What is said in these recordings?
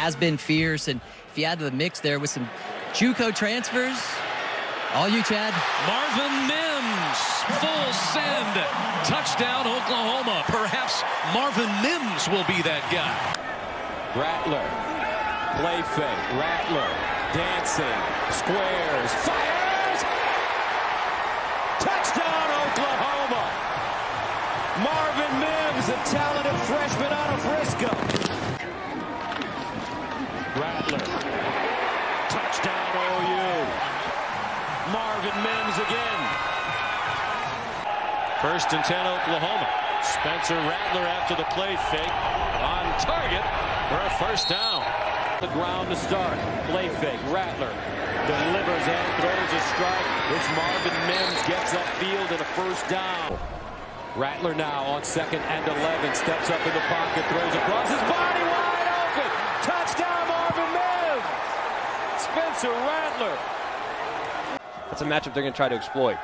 has been fierce. And if you add to the mix there with some JUCO transfers, all you, Chad. Marvin Mims, full send, touchdown Oklahoma. Perhaps Marvin Mims will be that guy. Rattler, play fake, Rattler, dancing, squares, fires! Touchdown Oklahoma! Marvin Mims, a talented freshman out of Frisco. Rattler, touchdown OU. Marvin Mims again. First and 10 Oklahoma. Spencer Rattler after the play fake. On target for a first down. The ground to start. Play fake. Rattler delivers and throws a strike, which Marvin Mims gets upfield and a first down. Rattler now on second and 11. Steps up in the pocket. Throws across his body. Wide open. Touchdown Marvin Mims. Spencer Rattler. That's a matchup they're going to try to exploit.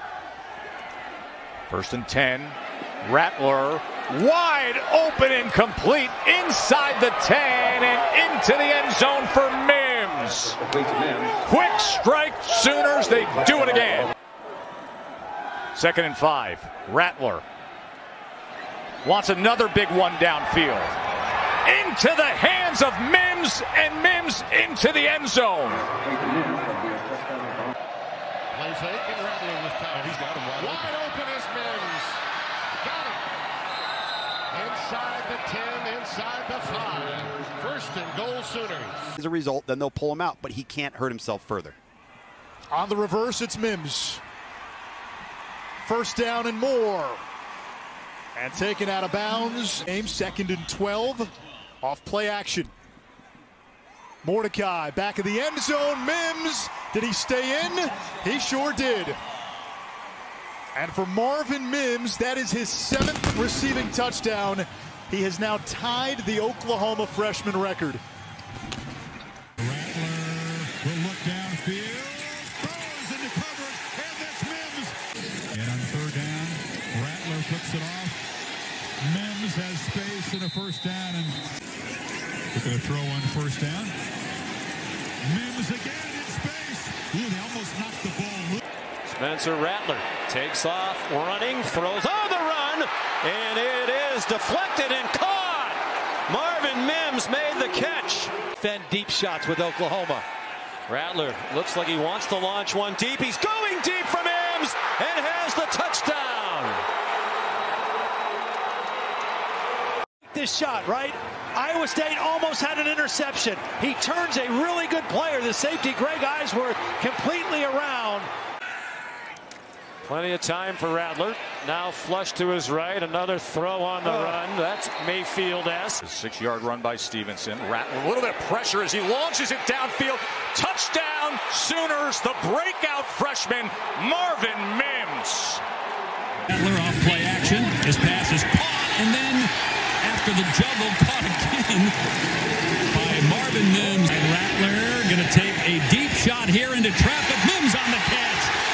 First and 10. Rattler wide open and complete inside the 10 and into the end zone for Mims. Quick strike, Sooners. They do it again. Second and 5. Rattler wants another big one downfield. Into the hands of Mims, and Mims into the end zone. Play fake and Rattler with power. He's got him wide open is Mims. Got him. Inside the 10, inside the 5. First and goal Sooners. As a result, then they'll pull him out, but he can't hurt himself further. On the reverse, it's Mims. First down and more. And taken out of bounds. Aim second and 12. Off play action. Mordecai back of the end zone. Mims. Did he stay in? He sure did. And for Marvin Mims, that is his 7th receiving touchdown. He has now tied the Oklahoma freshman record. Rattler will look downfield, throws into coverage, and that's Mims. And on third down, Rattler puts it off. Mims has space and a first down, and they're going to throw on first down. Mims again. Spencer Rattler takes off running, throws on the run, and it is deflected and caught. Marvin Mims made the catch. Fend deep shots with Oklahoma. Rattler looks like he wants to launch one deep. He's going deep for Mims and has the touchdown. This shot, right? Iowa State almost had an interception. He turns a really good player, the safety Greg Eisworth, completely around. Plenty of time for Rattler. Now flush to his right. Another throw on the run. That's Mayfield-esque. 6-yard run by Stevenson. Rattler, a little bit of pressure as he launches it downfield. Touchdown, Sooners, the breakout freshman, Marvin Mims. Rattler off play action. His pass is caught, and then after the juggle, caught again by Marvin Mims. And Rattler going to take a deep shot here into traffic. Mims on the catch.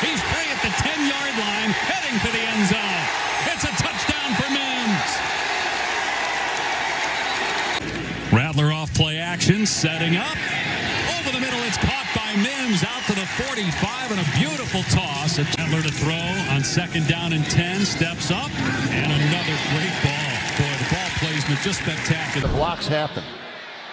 He's free at the 10-yard line, heading for the end zone. It's a touchdown for Mims. Rattler off play action, setting up. Over the middle, it's caught by Mims out to the 45, and a beautiful toss. Rattler to throw on second down and 10, steps up, and another great ball. Just spectacular. The blocks happen.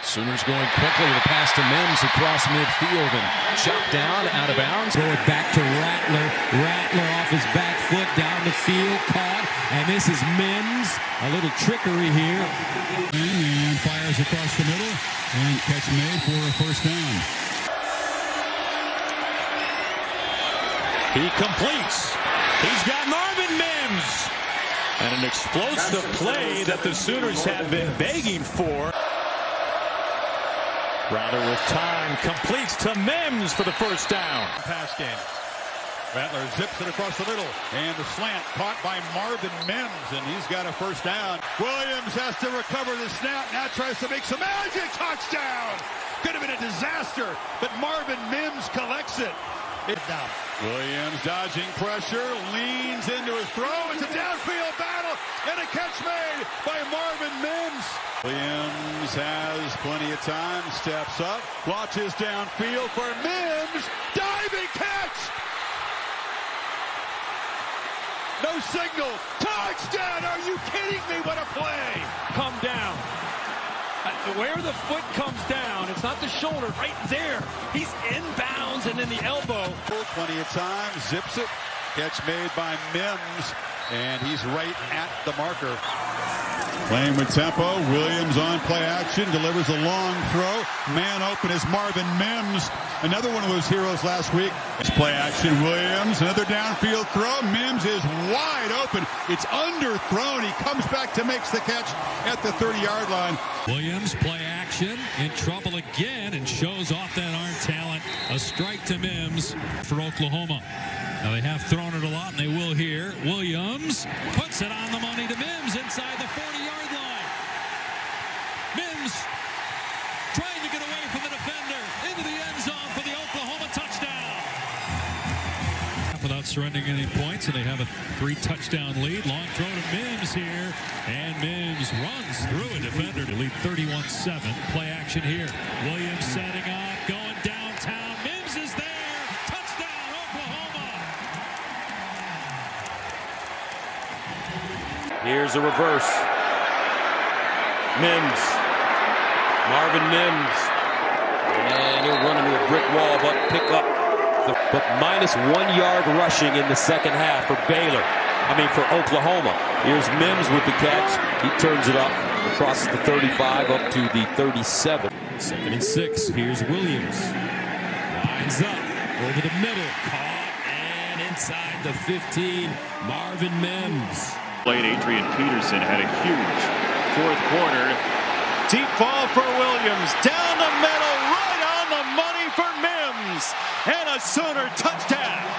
Sooners going quickly with a pass to Mims across midfield and chopped down out of bounds. Going back to Rattler. Rattler off his back foot down the field, caught, and this is Mims. A little trickery here. And fires across the middle and catch made for a first down. He completes. He's got Marvin Mims. And it explodes the play that the Sooners have been begging for. Rattler with time completes to Mims for the first down. Pass game. Rattler zips it across the middle. And the slant caught by Marvin Mims. And he's got a first down. Williams has to recover the snap. Now tries to make some magic. Touchdown. Could have been a disaster. But Marvin Mims collects it. It's down. Williams dodging pressure, leans into his throw. It's a downfield battle and a catch made by Marvin Mims. Williams has plenty of time, steps up, launches downfield for Mims. Diving catch! No signal. Touchdown! Are you kidding me? What a play! Come down. Where the foot comes down, it's not the shoulder, right there. He's inbounds and then the elbow. Plenty of time, zips it. Catch made by Mims, and he's right at the marker. Playing with tempo, Williams on play action, delivers a long throw. Man open is Marvin Mims. Another one of those heroes last week. It's play action, Williams, another downfield throw. Mims is wide open. It's underthrown. He comes back to makes the catch at the 30-yard line. Williams, play action, in trouble again, and shows off that arm talent. A strike to Mims for Oklahoma. Now they have thrown it a lot, and they will here. Williams puts it on the money to Mims inside the 40-yard line. Mims trying to get away from the defender into the end zone for the Oklahoma touchdown. Without surrendering any points, and they have a 3-touchdown lead. Long throw to Mims here, and Mims runs through a defender to lead 31-7. Play action here. Williams setting up, going downtown. Mims is there. Here's a reverse. Mims. Marvin Mims. And he'll run into a brick wall, but pick up. But -1 yard rushing in the second half for Baylor. I mean, for Oklahoma. Here's Mims with the catch. He turns it up. Crosses the 35 up to the 37. 2nd and 6. Here's Williams. Lines up. Over the middle. Caught. And inside the 15. Marvin Mims. Adrian Peterson had a huge fourth quarter. Deep ball for Williams. Down the middle, right on the money for Mims. And a Sooner touchdown.